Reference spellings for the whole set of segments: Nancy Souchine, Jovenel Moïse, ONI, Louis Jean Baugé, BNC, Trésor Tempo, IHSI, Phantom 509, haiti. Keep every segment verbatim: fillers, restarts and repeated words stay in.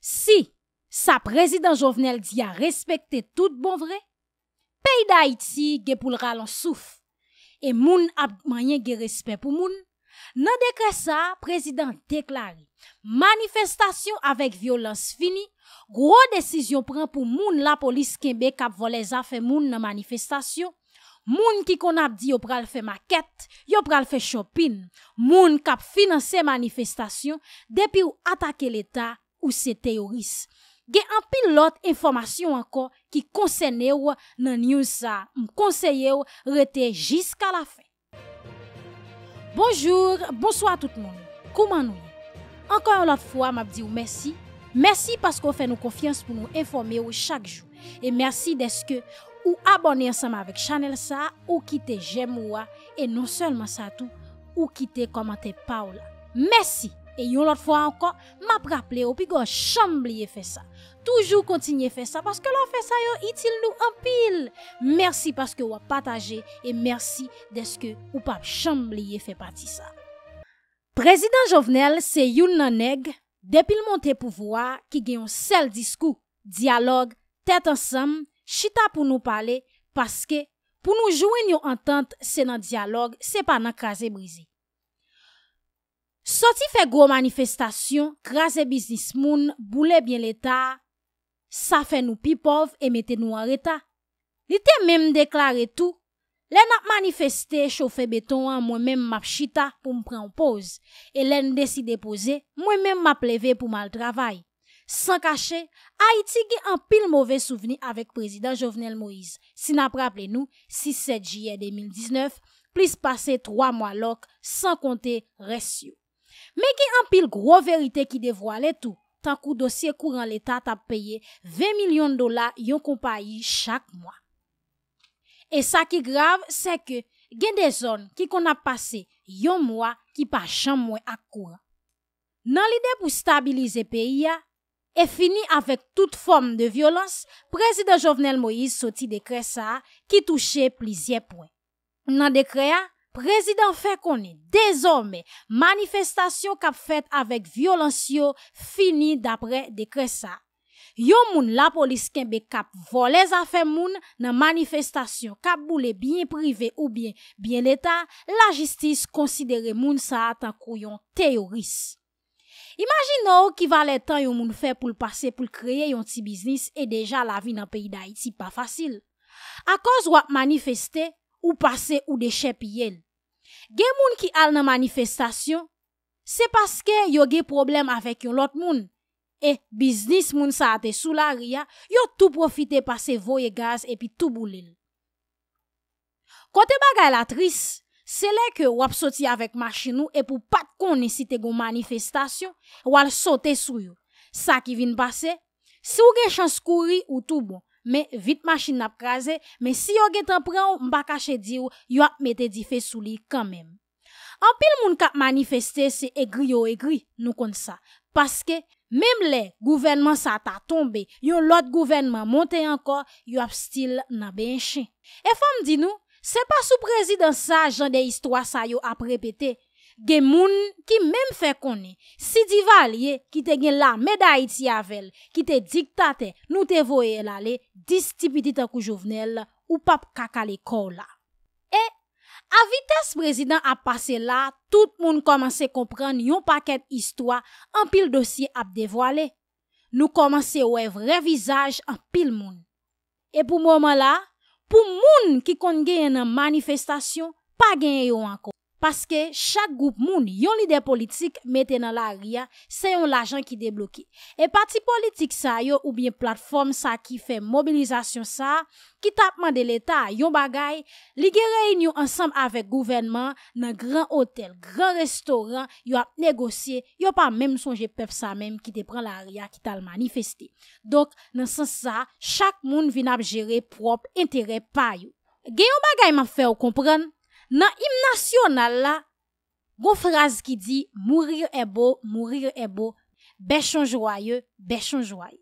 Si sa président Jovenel dit à respecter tout bon vrai, pays d'Haïti ge pou le ralon souf. Et moun ap manyen ge respect pour moun. Nan décret ça, président déclare manifestation avec violence fini. Gros décision prend pour moun la police Kembe k'ap volé affaires moun nan manifestation. Moun ki kon ap di yo pral fè maquette, yo pral fè shopping. Moun k'ap financer manifestation depuis ou attaquer l'état ou se terroriste. Gen an pil lot information encore qui concerne ou nan news sa. M conseiller ou rete jusqu'à la fin. Bonjour, bonsoir tout le monde. Comment nous? Encore une fois, m'a dit merci. Merci parce qu'on fait nous confiance pour nous informer chaque jour. Et merci d'être que ou abonner ensemble avec Chanel ça ou quitter j'aime ou et non seulement ça tout ou quitter commenter Paola. Merci. Et une autre fois encore, m'a rappelé au pigo chamblier fait ça. Toujours continuer faire ça parce que l'on fait ça yo utile nous en pile. Merci parce que ou a partagé et merci d'est-ce que ou pas chamblier fait partie ça. Président Jovenel c'est youn nan nèg depuis le monté pouvoir qui gagne un seul discours, dialogue, tête ensemble, chita pour nous parler parce que pour nous joindre une entente c'est dans dialogue, c'est pas dans craser briser. Sorti fait gros manifestation, craser business moun, boule bien l'état, ça fait nous pi pauvres et mettez nous en retard. Il était même déclaré tout. L'en a manifesté, chauffé béton, moi-même m'a chita pour me prendre pause. Et l'en décide poser, moi-même m'a plevé pour mal travail. Sans cacher, Haïti a un pile mauvais souvenir avec président Jovenel Moïse. Si n'a pas rappelé nous, six sept juillet deux mille dix-neuf, plus passé trois mois l'oc, sans compter restio. Mais qui en pile gros vérité qui dévoile tout. Tant que dossier courant l'État t'a payé vingt millions de dollars yon compagnie chaque mois. Et ça qui grave, c'est que gen des zones qui qu'on a passé yon mois qui pas chambre moins à courant. Dans l'idée pour stabiliser pays et fini avec toute forme de violence, président Jovenel Moïse sorti décret ça qui touchait plusieurs points. Dans décret président fait qu'on est désormais manifestation qu'a fait avec violence yo fini d'après décret ça. Yo moun la police Kembe k'ap volé affaires moun nan manifestation k'ap boule bien privé ou bien bien l'état, la justice considère moun sa tant yon terroriste. Imaginons qui va le temps yon moun fait pour passer pour créer yon petit business et déjà la vie dans pays d'Haïti pas facile. À cause ou manifester ou passer ou déchet piyel. Gen moun ki al nan manifestation, c'est parce que yo gen problème avec yon lot moun. Et business moun sa ate sou la ria, yo tout profite passer voye gaz et puis tout boulil. Kote bagay la tris, c'est là que wap soti avec machine ou et pour pas konne si te gon manifestation, wal saute sou yo. Ça qui vient passer, si ou gen chance kouri ou tout bon. Mais vite machine n'a krasé, mais si yo gen tan pran ou m'pa kache di ou, yo ap mette di fe sou li quand même. En pile moun k'ap manifester c'est aigri yo aigri, nous konn ça. Parce que même les gouvernements ça t'a tombé, yon l'autre gouvernement monté encore, yo ap style nan ben chien. Et femme di nous, c'est pas sous président ça genre des histoires ça yo ap répété. Gen moun qui même fait connait si divalier qui te gen la d'Haïti avel qui te dictateur nous te voyer l'aller distipiti tan kou Jovenel ou pap kaka l'école la et à vitesse président a passé là tout moun commence comprendre yon paquet histoire en pile dossier a dévoilé nous commencer ouais vrai visage en pile moun et pour moment là pour moun qui kon gen nan manifestation pas gen yo encore. Parce que chaque groupe moun, yon leader politique mette dans la ria, c'est yon l'argent qui débloqué. Et parti politique sa yo, ou bien plateforme sa qui fait mobilisation sa, qui tapement de l'État, yon bagay, li gen réunion ensemble avec gouvernement, nan grand hôtel, grand restaurant, yon ap négocié, yon pas même songe pep sa même qui te prend la ria, qui tal manifesté. Donc, dans ce sens sa, chaque moun vin ap gérer propre intérêt pa yo. Gen yon bagay m'a fait ou comprendre? Dans l'hymne national là, gon phrase qui dit mourir est beau, mourir est beau, bêchons joyeux, bêchons joyeux.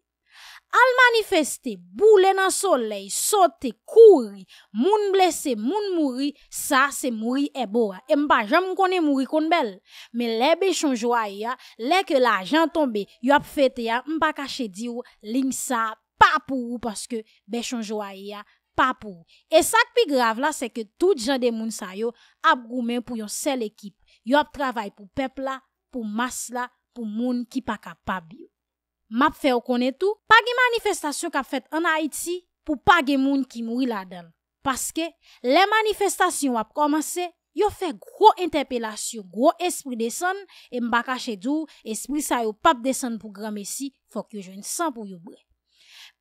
al manifester, boule dans soleil, sauter, courir, moun blessé, moun mouri, ça c'est mouri et beau. Et m'pa jamais connait mouri kon belle. Mais les bechon joya, les que l'argent tombe, y a fêté, m'pa caché di ou, ligne ça pas pour parce que bechon joya pas pour. Et ça qui plus grave là, c'est que tout gens de moun sa yo ap goumen pour yon seule équipe. Yo ap travail pour peuple là, pour masse là, pour moun qui pas capable. M'a fait connaître tout, pas de manifestation qu'a fait en Haïti pour pas de moun qui mouri là-dedans. Parce que les manifestations a commencé, yo fait gros interpellation, gros esprit descend et m'ba caché dou, esprit ça yo pas descend pour grand messi, faut que je ne sens pour yo bré.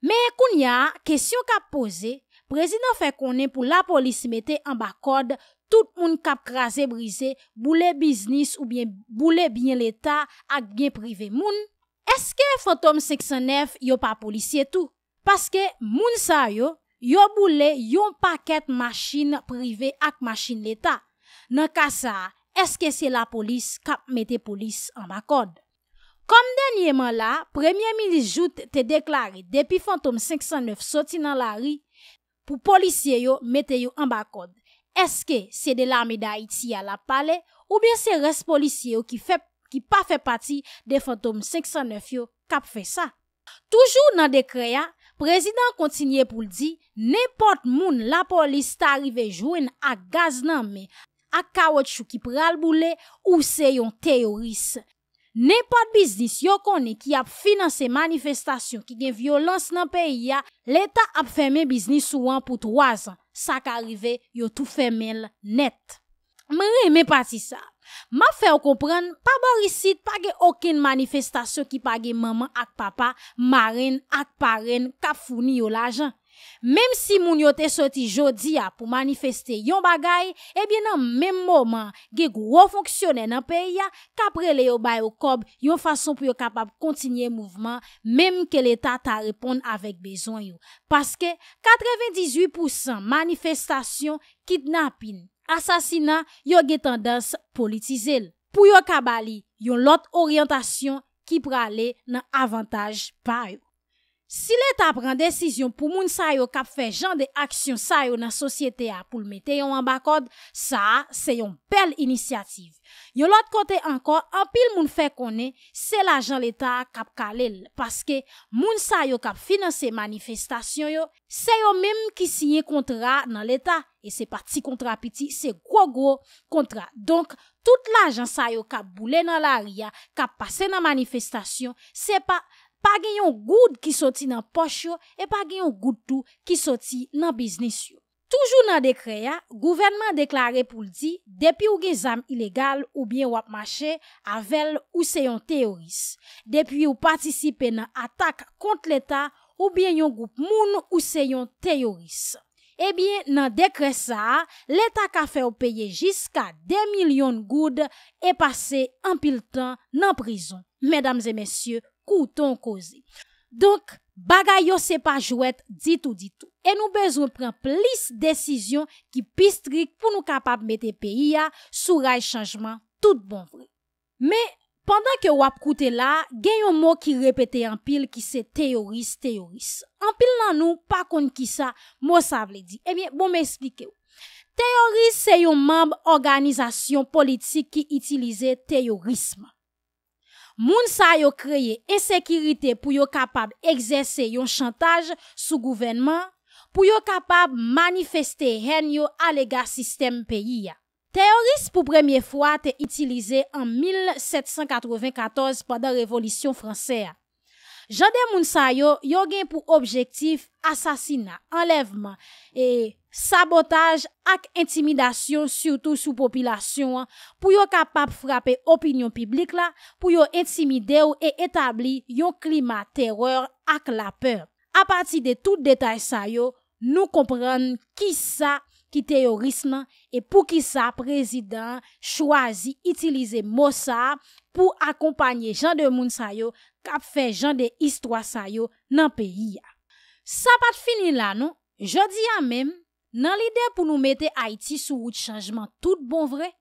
Mais kounya, question qu'a posé, président fait connaître pour la police mettait en bas code tout moun k'ap krasé brisé, boule business ou bien boule bien l'état ak bien privé moun. Est-ce que Phantom cinq cent neuf yo pas policier tout? Parce que moun sa yo, yo boule yon paquet machine privée ak machine l'État. Nan ka sa, est-ce que c'est la police k'ap mette police en bakod? Comme dernièrement là, Premier ministre Jout te déclaré depuis Phantom cinq cent neuf sorti dans la rue pour policier yo mette yo en bakod. Est-ce que c'est de l'armée d'Haïti à la palais ou bien c'est reste policier yo qui fait qui pas fait partie des fantômes cinq cent neuf yo k'ap fait ça. Toujours dans décret ya, président continue pour dire n'importe moun la police t'arrive joine à gaz nan men, à caoutchouc qui pral boule ou c'est yon terroriste. N'importe business yo konne qui a financé manifestation qui gen violence nan pays ya, l'état a fermé business ou an pour trois ans. Ça qu'arrive yo tout fermel net. M'reme parti ça. M'a fait comprendre, pas Borisite, pas aucune manifestation qui pas maman ak papa, marraine ak parraine k'ap fourni yo l'argent. Même si moun yo te sorti jodi a pour manifester yon bagay, eh bien dans même moment, ge gros fonctionnaire dans pays a k'ap rele yo bay yo kob, yon façon pour yo capable continuer mouvement même que l'état ta répondre avec besoin yo. Parce que quatre-vingt-dix-huit pour cent manifestation kidnapping assassinat, yo gen tendance politiser. Pour yo kabali, yon lot orientation qui prale nan avantage pa yo. Si l'État prend décision pour moun sa yo kap fait genre de action sa yo nan société a pour le mette yon en bakod, ça, c'est yon belle initiative. Yon l'autre côté encore, en pile moun fait konnen, c'est l'argent l'État kap kalel. Parce que moun sa yo kap financer manifestation yo, c'est yon même qui signe contrat nan l'État. Et c'est parti contrat petit, c'est gros gros contrat. Donc, tout l'argent sa yo kap boule nan la ria, kap passe nan manifestation, c'est pas pas gayon goud qui sorti dans poche yo et pas gayon goud tout qui sorti dans business yo. Toujours dans décret ya, gouvernement déclaré pour dire depuis ou gen zam illégal ou bien ou ap marché avec ou c'est yon terroriste. Depuis ou participer dans attaque contre l'état ou bien yon groupe moun ou c'est yon terroriste. Eh bien, dans décret ça, l'État ka fait payer jusqu'à deux millions de goud et passer en pile temps dans prison. Mesdames et messieurs, couton causé. Donc, bagay yo c'est pas jouet dit tout dit tout. Et nous besoin prendre plus décisions qui plus strictes pour nous capable mettre pays à sous rail changement tout bon vrai. Mais pendant que ou ap koute là, gen yon mot qui répété en pile qui c'est terroriste terroriste. En pile nan nous pas konn ki ça, mot ça veut dire. Eh bien, bon m'expliquer. Terroriste c'est yon membre organisation politique qui utilise terrorisme. Moun sa yo créé insécurité pour yo capable exercer yon chantage sous gouvernement, pour yo capable manifester haine yo à l'égard système pays. Terroriste pour première fois te utilisé en mille sept cent quatre-vingt-quatorze pendant Révolution française. Jan de moun sa yo, yo gen pour objectif assassinat, enlèvement et sabotage ak intimidation surtout sous population pour yo capable frapper opinion publique là, pour yo intimider et établir yon climat terreur ak la peur. À partir de tout détail sa yo, nous comprenons qui ça qui terrorisme et pour qui ça président choisi utiliser mot ça pour accompagner gens de moun sa yo k'ap fait gens de histoire sa yo nan pays. Ça pas fini là non, jodi a même nan l'idée pour nous mettre Haïti sous route changement tout bon vrai.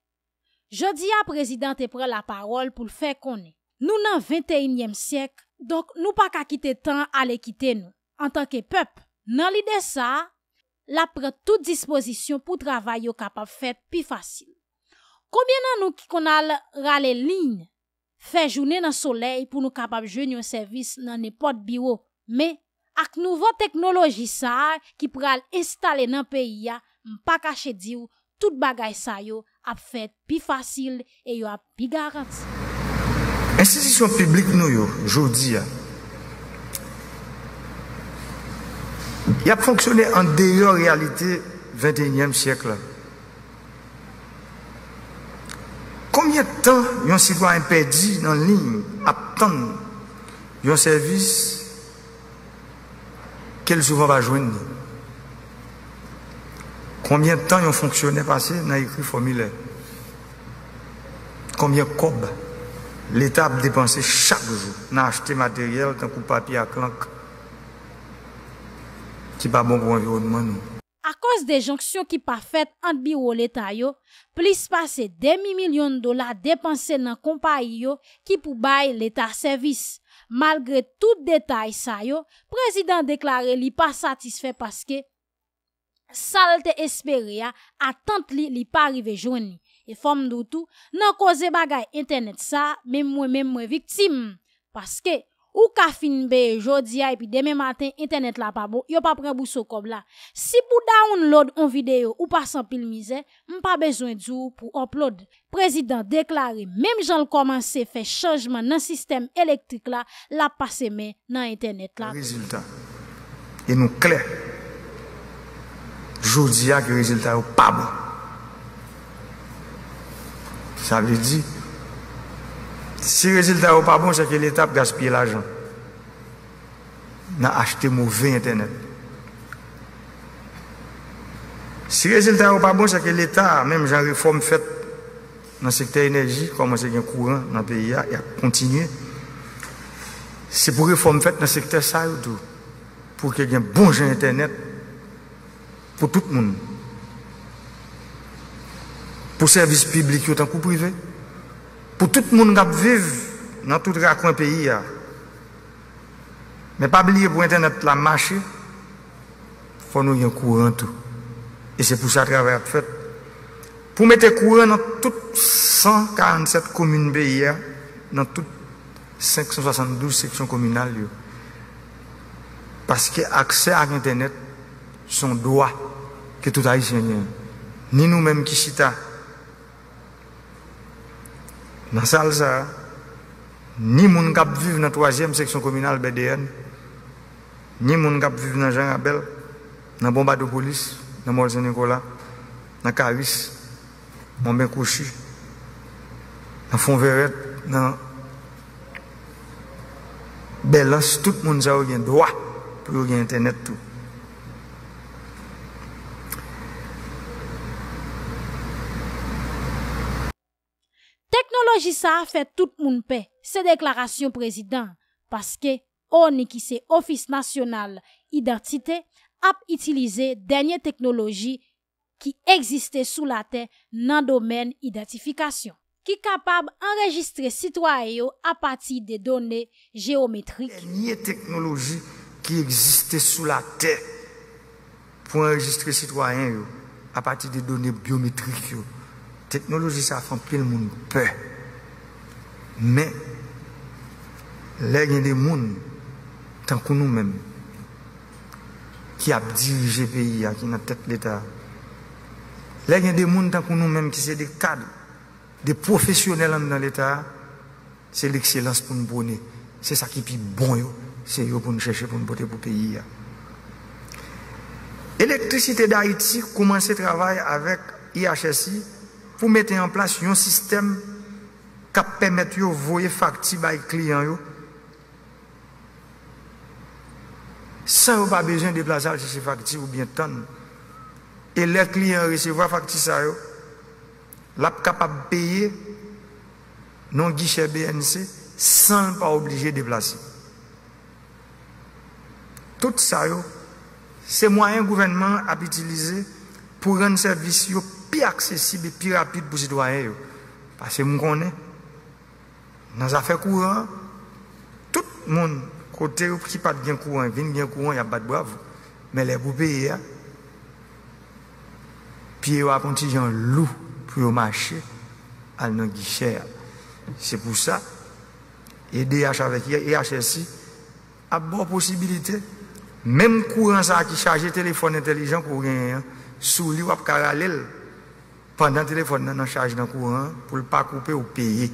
Jodi a président te prend la parole pour le faire connaître. Nous nan vingt et unième siècle, Donc, nous pas qu'à quitter temps à l'équité nous. En tant que peuple, dans l'idée ça, la prend toute disposition pour travailler au capable faire plus facile. Combien dans nous qui qu'on a râler ligne, faire journée dans soleil pour nous capable joindre un service dans n'importe bureau, mais avec nouveau technologie ça qui pral installer dans pays a, pas cacher dire tout bagay ça yo a fait plus facile et yo a plus garanti. Institution publique nous yo, jodi a. Il a fonctionné en dehors de la réalité du vingt et unième siècle. Combien de temps un citoyen perdu dans la ligne attend un service qu'il souvent va joindre? Combien de temps un fonctionnaire passé dans écrit formulaire? Combien de cob l'État dépensé chaque jour dans acheter matériel, dans coup papier à clanc? Qui pas bon pour l'environnement nous. À cause des jonctions qui pas faites entre bureau l'État yo, plus passer demi-million de dollars dépensés dans compagnie yo qui pour bail l'État service. Malgré tout détail ça yo, président déclaré li pas satisfait parce que salte espéré a attente li li pas arrivé joindre. Et forme de tout, nan cause bagay internet ça, même moi même moi victime parce que ou ka fin be jodi a et puis demain matin internet la pas bon yo pas prend bousso comme là si pou download on vidéo ou pas sans pile misère m pas besoin d'ou pour upload. Président déclaré même Jean commencé fait changement dans système électrique là la passer main dans internet là résultat et nous clair jodi a que résultat pas bon ça veut dire si le résultat n'est pas bon, c'est que l'État gaspille l'argent. On a acheté mauvais Internet. Si le résultat n'est pas bon, c'est que l'État, même la réforme faite dans le secteur énergie, comme c'est un courant dans le pays, il a continué. C'est pour réforme faite dans le secteur ça, pour qu'il y ait un bon jeu Internet pour tout le monde. Pour service public autant que privé. Pour tout le monde qui vit dans tout le coin du pays. Mais pas oublier pour Internet la marché, il faut nous y un courant tout. Et c'est pour ça que le travail est fait. Pour mettre courant dans toutes cent quarante-sept communes pays, dans toutes cinq cent soixante-douze sections communales. Parce que l'accès à Internet, c'est un droit que tout Haïtien a. Ni nous-mêmes qui chita. Dans la salle, ça, ni les gens qui vivent dans la troisième section communale B D N, ni les gens qui vivent dans Jean Abel, dans Bomba de Police, dans Mol Saint-Nicolas, dans Caris, dans Bencochi, dans Fonverette, dans Belance, tout le monde a eu droit pour avoir Internet. Tout. Technologie ça fait tout le monde paix. C'est déclaration président parce que O N I qui c'est Office national identité a utilisé dernière technologie qui existait sous la terre dans le domaine identification qui est capable d'enregistrer citoyens à partir des données géométriques. Dernière technologie qui existait sous la terre pour enregistrer citoyens à partir des données biométriques. Yo. Technologie ça fait pile monde peur. Mais là il y a des monde tant que nous-mêmes qui a dirigé le pays qui n'a tête l'état. Là il y a des monde tant que nous-mêmes qui c'est des cadres, des professionnels dans l'état, c'est l'excellence pour nous bonner. C'est ça qui est bon, c'est pour nous chercher pour nous porter pour le pays. L'électricité d'Haïti commence à travailler avec I H S I pour mettre en place un système qui permet de voyer facture par client sans pas besoin de déplacer ces factures ou bien tonnes. Et les clients recevoir facture ça yo la capable de payer non guichet B N C sans pas obligé de déplacer. Tout ça yo c'est moyen gouvernement a utilisé pour rendre service yo plus accessible et plus rapide pour les citoyens. Parce que nous connaissons, dans les affaires courantes, tout monde côté qui pas bien courant, vient bien courant, il y a pas de brave. Mais les poupées, puis ils apprennent des gens loups pour marcher à nos guichets. C'est pour ça, et D H avec I H S I a bonne possibilité. Même courant ça qui charge téléphone intelligent pour rien, sous lui ou à parallèle, pendant le téléphone, on charge dans courant pour ne pas couper ou payer.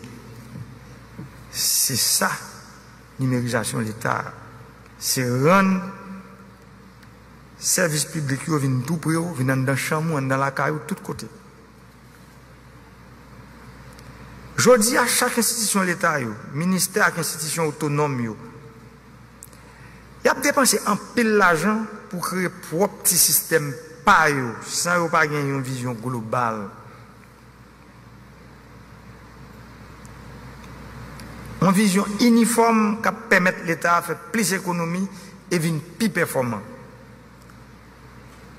C'est ça, numérisation de l'État. C'est rendre service public qui vient tout près, vient dans la chambre, dans la caille, de tous côtés. Je dis à chaque institution de l'État, ministère et institution autonome, il y a dépensé un pile d'argent pour créer propre petit système pas yo, sans pas gagner une vision globale. Une vision uniforme qui permet l'État de faire plus d'économies et de plus performant.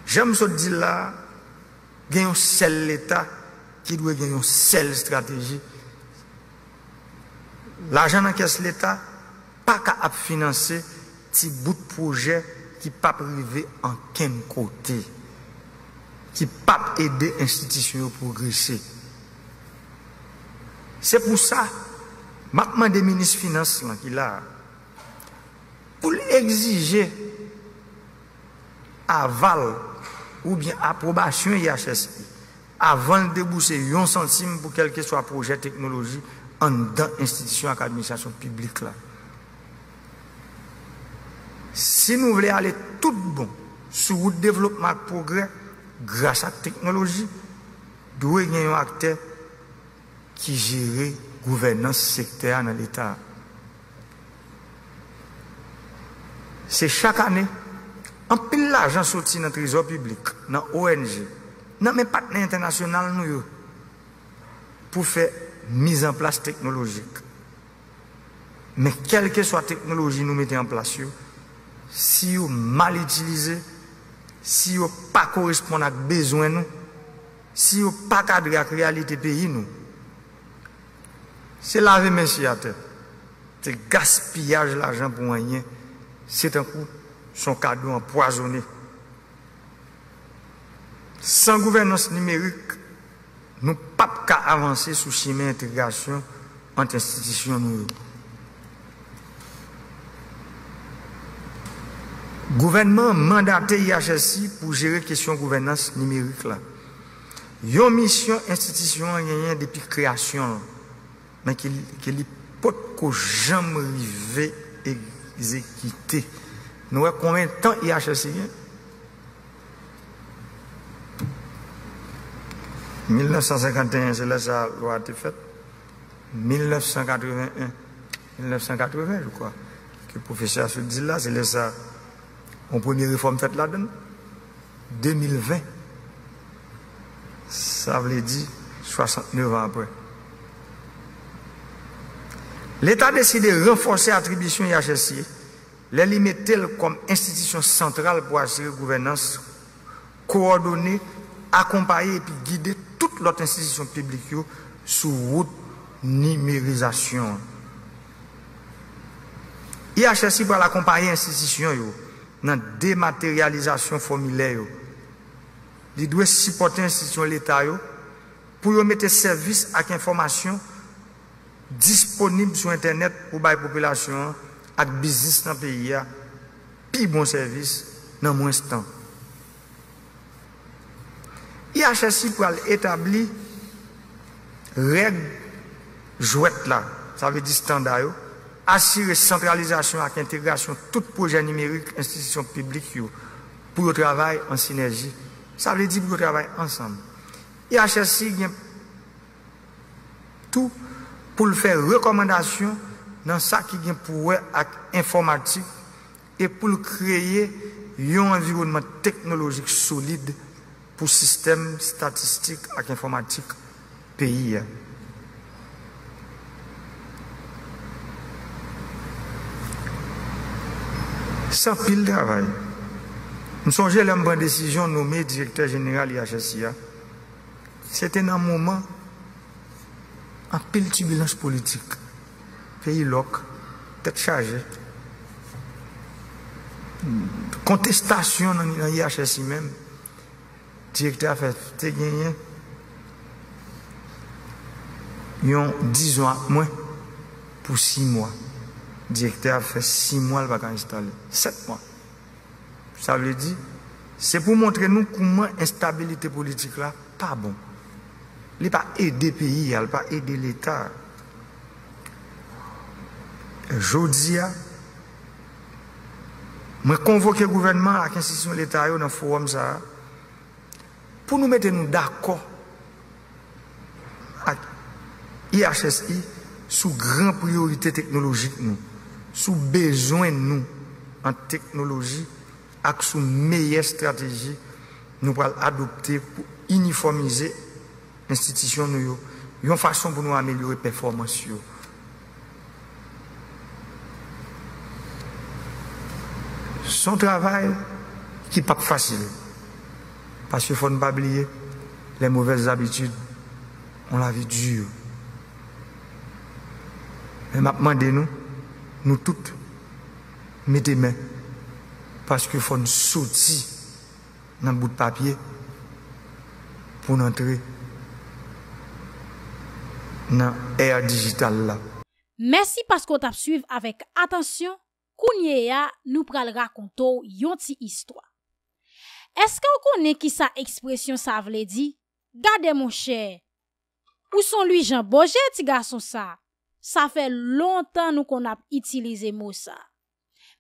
J'aime ce dire là, il y a un seul État qui doit gagner une seule stratégie. L'argent dans la caisse de l'État pas qu'à financer petit bout de projet qui ne peut pas priver en quel côté, qui ne peut pas aider les institutions à progresser. C'est pour ça, maintenant des ministres des Finances, pour exiger aval ou bien approbation I H S I, avant de débourser un centime pour quel que soit projet technologie en dans l'institution et l'administration publique. Là. Si nous voulons aller tout bon sur le développement et le progrès, grâce à la technologie, nous devons avoir un acteur qui gère la gouvernance sectorielle dans l'État. C'est chaque année, un pile d'argent sorti dans le trésor public, dans l'O N G, dans les partenaires internationaux, pour faire mise en place technologique. Mais quelle que soit la technologie que nous mettons en place, si vous mal utilisé, si vous ne pas correspondez à besoin nous, si vous ne pas cadrez à la réalité pays nous, c'est laver mes à terre. C'est gaspillage l'argent pour rien. C'est un coup, son cadeau empoisonné. Sans gouvernance numérique, nous ne pouvons pas avancer sur le chemin d'intégration entre institutions nous. Gouvernement mandaté I H S I pour gérer la question de gouvernance numérique. Il y a une mission institutionnelle depuis la création, mais qui n'est pas jamais arrivée à exécuter. Nous voyons combien de temps I H S I est mille neuf cent cinquante et un, c'est là que la loi a été faite. mille neuf cent quatre-vingt-un, mille neuf cent quatre-vingts, je crois, que le professeur se dit là, c'est là ça. Mon première réforme faite là-dedans, deux mille vingt, ça veut dire soixante-neuf ans après. L'État décide de renforcer l'attribution I H S I, les limiter comme institution centrale pour assurer la gouvernance, coordonner, accompagner et puis guider toute l'autre institution publique sous route numérisation. I H S I pour accompagner l'institution. Dans la dématérialisation formulaire, il doit supporter l'institution de l'État pour mettre service avec information disponible sur Internet pour la population et le business dans le pays, plus bon service dans moins de temps. I H S I pour établir règles jouettes, ça veut dire standard. Assurer centralisation et intégration de tout projet numérique, institution publique, pour travailler en synergie. Ça veut dire pour travailler ensemble. I H S I a tout pour faire recommandation dans ce qui est pour avec informatique et pour créer un environnement technologique solide pour le système statistique et informatique pays. Sans pile de travail. Nous songeons à la bonne décision de nommer directeur général I H S I. C'était un moment en pile de turbulence politique. Pays loc, tête chargée. contestation dans l'I H S I même, le directeur a fait gagner, ils ont dix ans moins pour six mois. Le directeur a fait six mois, il va installer. sept mois. Ça veut dire, c'est pour montrer nous comment l'instabilité politique là, pas bon. Il n'est pas aider le pays, il n'est pas aider l'État. Aujourd'hui, je convoque le gouvernement à l'institution de l'État dans le forum ça, pour nous mettre d'accord avec I H S I sous grande priorité technologique, nous, sous besoin nous en technologie, avec sous meilleure stratégie nous allons adopter pour uniformiser l'institution nous. Il y a une façon pour nous améliorer la performance. Son travail qui n'est pas facile. Parce qu'il ne faut pas oublier les mauvaises habitudes. On la vie dure. Mais maintenant, nous, nous toutes, mettez mains. Parce qu'il faut nous sortir dans le bout de papier pour entrer dans l'ère digitale. Merci parce qu'on t'a suivi avec attention. Kounye ya, nous pral raconto yon ti histoire. Est-ce que vous connaissez qui sa expression sa vle di? Gade mon cher. Ou son Louis Jean Baugé ti garçon sa? Ça fait longtemps nous qu'on a utilisé mot ça.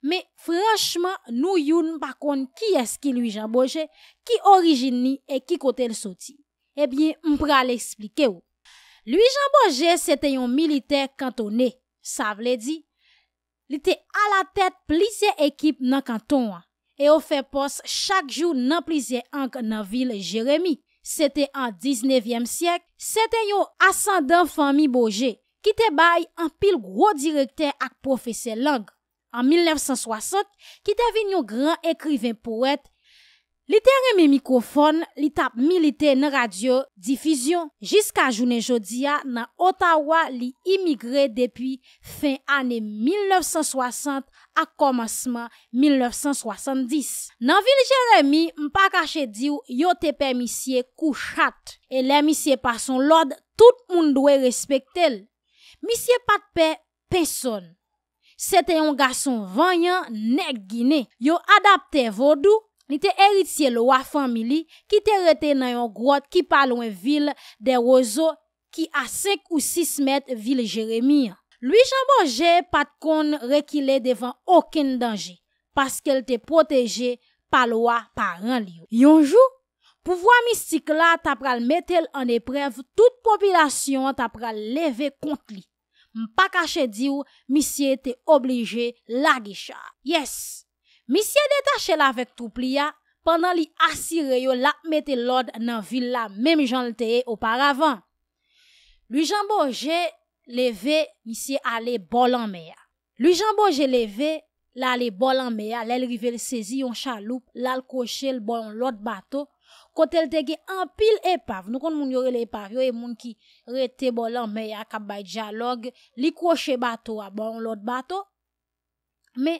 Mais franchement, nous yon pa kon qui est qui Louis Jean Baugé, qui origine ni et qui kote le soti. Eh bien, m'pral expliquer ou. Louis Jean Baugé c'était un militaire cantonné. Ça vle di? Il était à la tête plusieurs équipes dans le canton et au fait poste chaque jour dans plusieurs angles dans la ville Jérémy. C'était en dix-neuvième siècle, c'était un ascendant famille Baugé qui te bail un pile gros directeur et professeur langue. En mille neuf cent soixante, qui te venu un grand écrivain poète, il était remis microphone, il tape militaire dans radio diffusion jusqu'à journée jodia dans Ottawa, li immigré depuis fin année mille neuf cent soixante à commencement mille neuf cent soixante-dix. Dans ville Jérémy, m'pa caché di ou yo te permissier couchat et les missier par son l'ordre, tout monde doit respecter. Missier pas de paix personne. C'était un garçon vaillant nèg guiné, yo adapté vodou. Il était héritier de la famille qui était resté dans une grotte qui pas loin ville des roseaux qui à cinq ou six mètres ville Jérémy. Louis Jean Baugé pas de con reculé devant aucun danger parce qu'elle était protégée par la loi parent li. Un jour, pouvoir mystique là t'a pral mettre en épreuve toute population t'a pral lever contre lui. M'pa caché dire monsieur était obligé la guichar. Yes. Monsieur détaché là avec tout plia, pendant li assiré yo la mette l'ordre dans ville là, même Jean le auparavant. Louis Jean Baugé levé, monsieur allé bol en mer. Louis Jean Baugé levé, l'allé bol en mer, l'el rivel saisi yon chaloupe, l'al coché le bon l'autre bateau, kote el te gen en pile épave. Nous kon moun yo rele épave yo et moun ki rete bol en mer ka bay dialogue, li coché bateau a bon l'autre bateau. Mais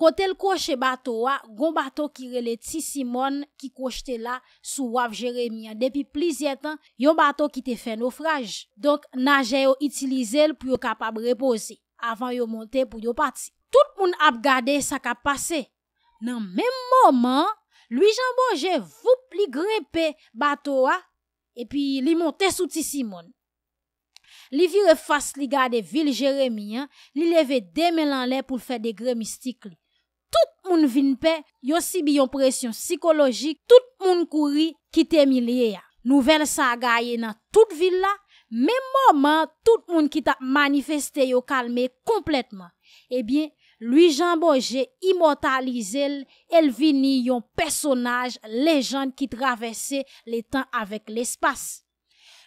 kote l koche bateau a, gon bateau ki rele Ti Simone ki koche la sou wave Jérémie. Depuis plusieurs temps, yon bateau ki te fait naufrage. Donc, nage yo utilise l pou yo capable reposer avant yo monter pou yo parti. Tout moun ap gade sa ka passe. Nan même moment, Louis Jean Baugé voup li grimpe bateau a et puis li monte sou Ti Simone. Li vire face li gade ville Jérémie, li leve deux mains en l'air pour faire des grès mystiques. Tout moun vin paix, yo sibi yon pression psychologique, tout moun kouri kite milier ya. Nouvelle sa gaye nan toute ville la, même moment tout moun ki t'a manifesté yo calme complètement. Eh bien, Louis Jean Baugé immortalisé el vini yon personnage légende qui traversait les temps avec l'espace.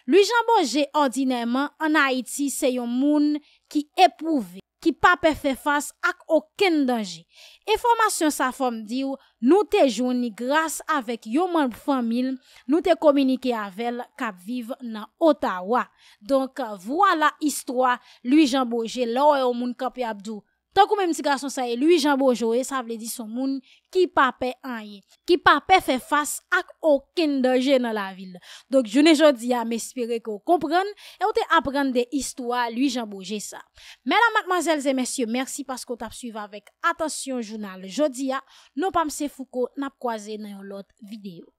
Louis Jean Baugé ordinairement en Haïti c'est yon moun qui éprouve qui pas fait face à aucun danger. Information sa femme dit nous te jouni grâce avec yon membre famille, nous te communiqué avec k'ap vive dans Ottawa. Donc voilà histoire Louis Jean Baugé là ou moun kapé Abdou Tant que même si garçon ça est Louis Jean Baugé, ça veut dire son monde qui pas peur rien, qui pas peur faire face à aucun danger dans la ville. Donc je ne jodi à m'espérer que vous compreniez et on te apprendre des histoires Louis Jean Baugé ça. Mesdames, mademoiselles et messieurs, merci parce que vous avez suivi avec attention journal. Jodi à non pas M. Foucault n'a croisé dans l'autre vidéo.